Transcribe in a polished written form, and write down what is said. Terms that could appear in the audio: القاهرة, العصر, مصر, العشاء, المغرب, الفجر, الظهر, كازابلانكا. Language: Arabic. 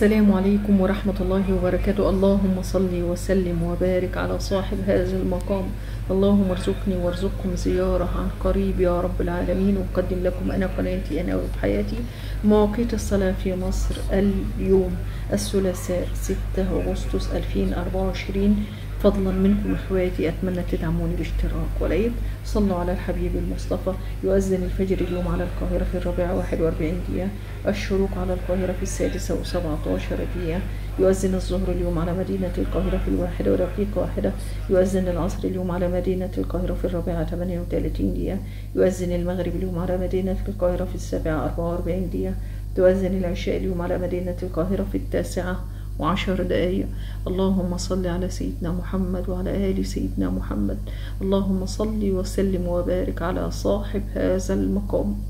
السلام عليكم ورحمة الله وبركاته. اللهم صل وسلم وبارك على صاحب هذا المقام، اللهم ارزقني وارزقكم زيارة عن قريب يا رب العالمين. وأقدم لكم أنا قناتي أنا وحياتي مواقيت الصلاة في مصر اليوم الثلاثاء 6 أغسطس 2024. فضلا منكم اخواتي، اتمنى تدعموني باشتراك ولايك. صلوا على الحبيب المصطفى. يؤذن الفجر اليوم على القاهرة في الرابعة 41 دقيقة، الشروق على القاهرة في 6:17 دقيقة. يؤذن الظهر اليوم على مدينة القاهرة في 1:01. يؤذن العصر اليوم على مدينة القاهرة في 4:38 دقيقة. يؤذن المغرب اليوم على مدينة القاهرة في 7:44 دقيقة. تؤذن العشاء اليوم على مدينة القاهرة في 9:10 دقايق. اللهم صل على سيدنا محمد وعلى آل سيدنا محمد. اللهم صل وسلم وبارك على صاحب هذا المقام.